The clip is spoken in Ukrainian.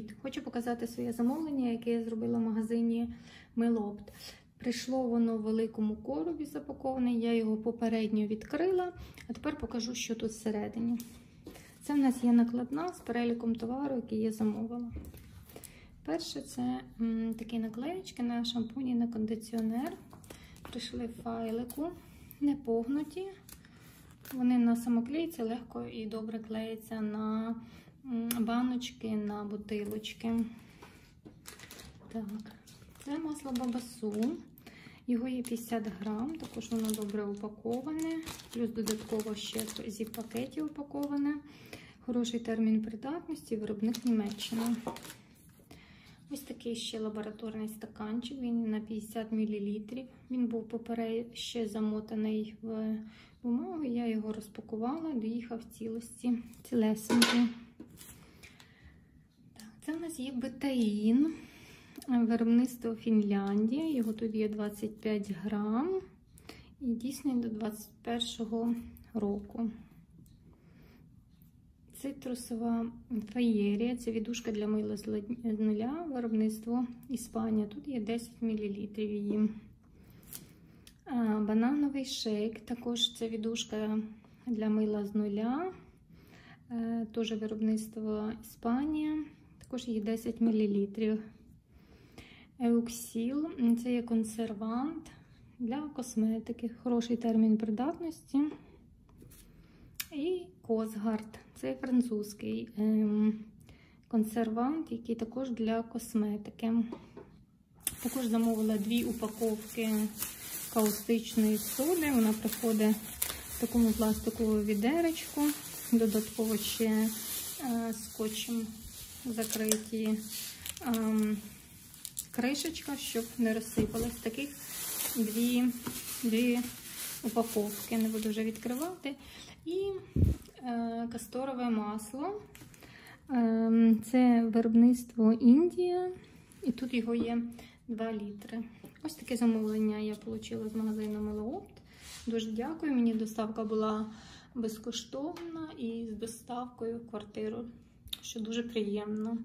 Привіт! Хочу показати своє замовлення, яке я зробила в магазині Мило опт. Прийшло воно в великому коробі запаковане, я його попередньо відкрила, а тепер покажу, що тут всередині. Це в нас є накладна з переліком товару, який я замовила. Перше, це такі наклеєчки на шампунь і на кондиціонер. Прийшли в файлику, не погнуті. Вони на самоклейці легко і добре клеяться на баночки, на бутилочки. Так. Це масло Бабассу. Його є 50 грам, також воно добре упаковане. Плюс додатково ще зі пакетів упаковане. Хороший термін придатності, виробник Німеччина. Ось такий ще лабораторний стаканчик, він на 50 мл. Він був попередньо ще замотаний в бумагу, я його розпакувала, доїхав в цілості, цілесенький. Так, це в нас є Бетаин, виробництво Фінляндії, його тут є 25 грам і дійсний до 2021 року. Цитрусова феєрія, це віддушка для мила з нуля, виробництво Іспанія, тут є 10 мл її. Банановий шейк, також це віддушка для мила з нуля, теж виробництво Іспанія, також є 10 мл. Еуксіл, це є консервант для косметики, хороший термін придатності. І Козгард, це французький консервант, який також для косметики. Також замовила дві упаковки каустичної солі, вона приходить в такому пластиковому відеречку, додатково ще скотчем закриті кришечка, щоб не розсипалась. Таких дві упаковки, не буду вже відкривати. І касторове масло, це виробництво Індія, і тут його є 2 літри. Ось таке замовлення я отримала з магазину Мило опт. Дуже дякую, мені доставка була безкоштовна і з доставкою в квартиру, що дуже приємно.